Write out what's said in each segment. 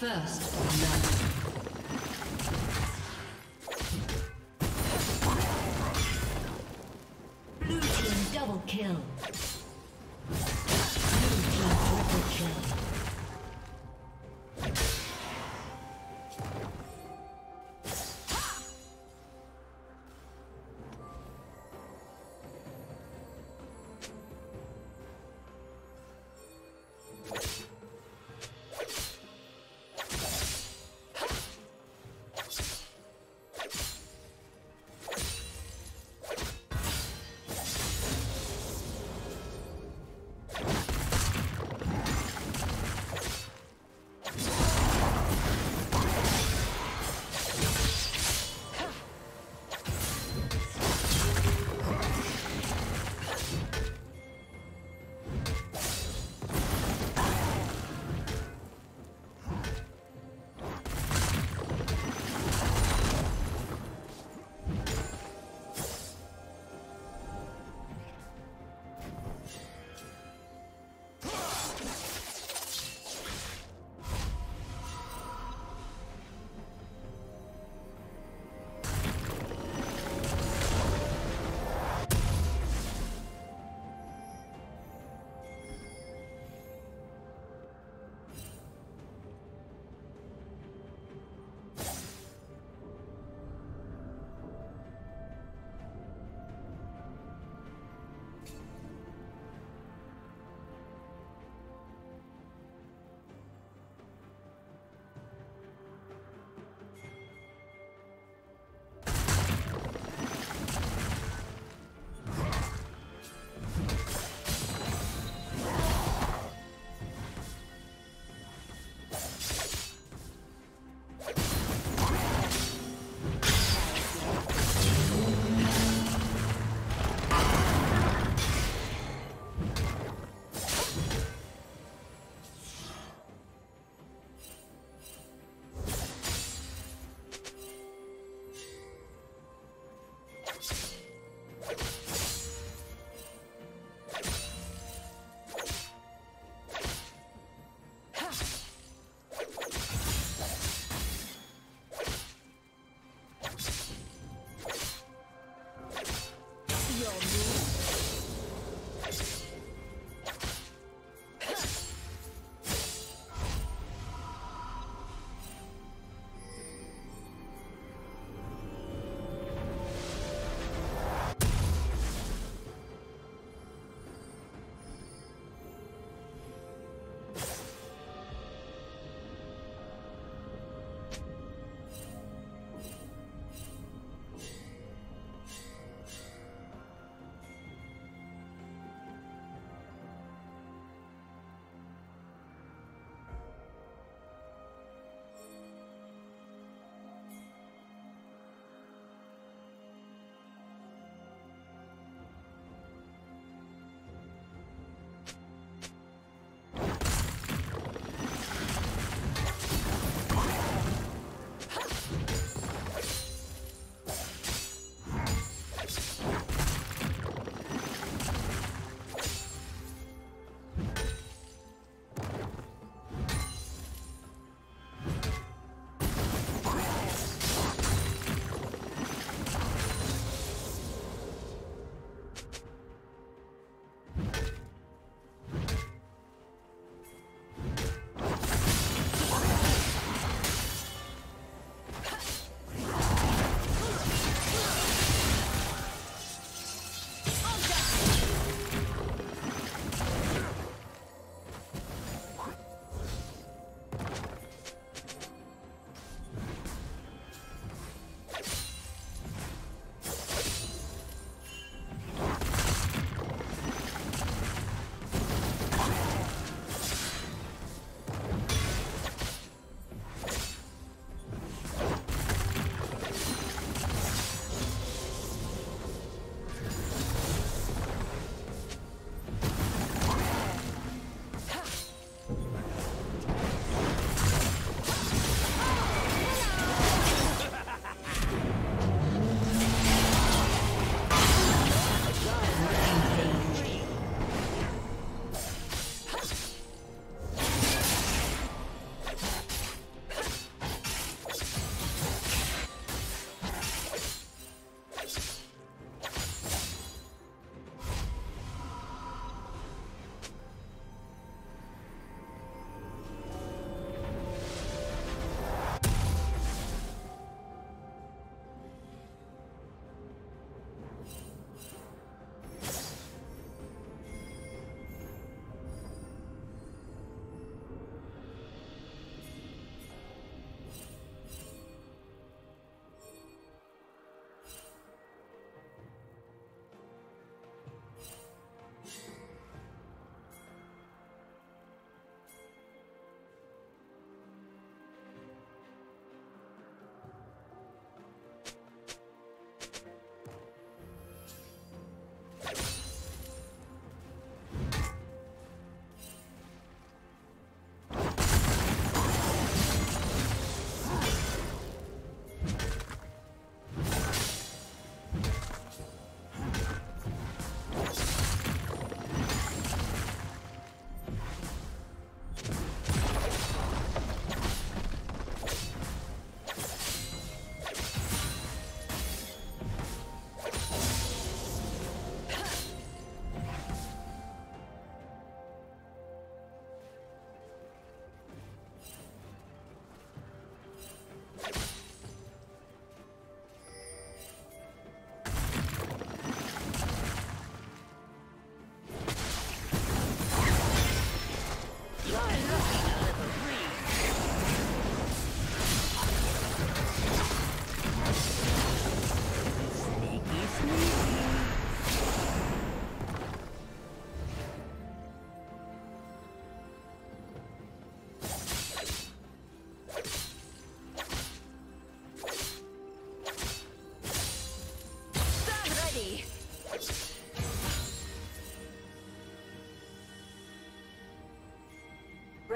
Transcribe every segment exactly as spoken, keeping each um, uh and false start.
First, love. Blue team double kill. Blue team triple kill.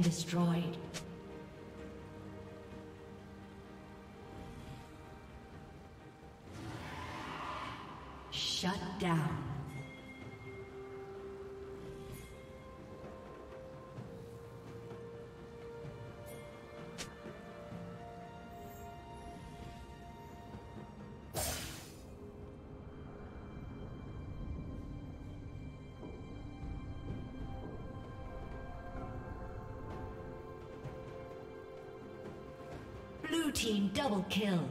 Destroyed. Shut down. Blue team double kill.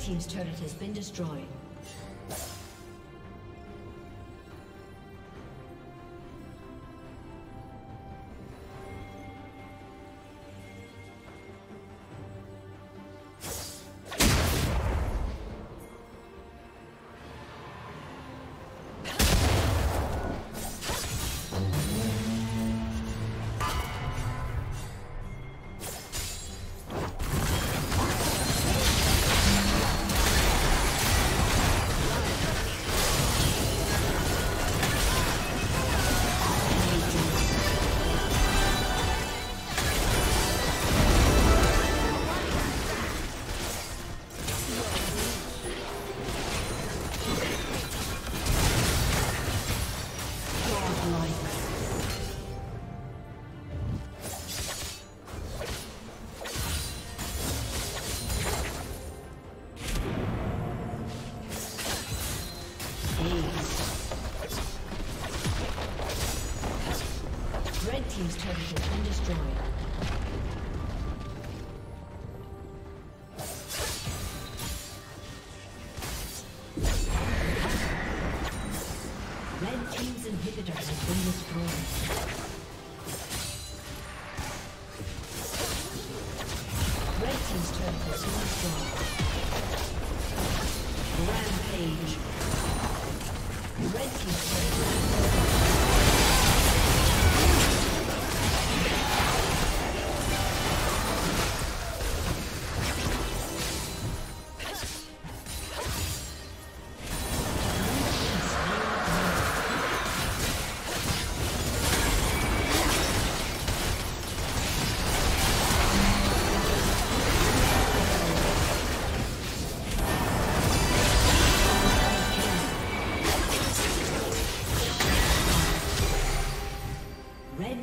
Team's turret has been destroyed. Team's turret has been destroyed.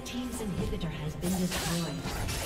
Team's inhibitor has been destroyed.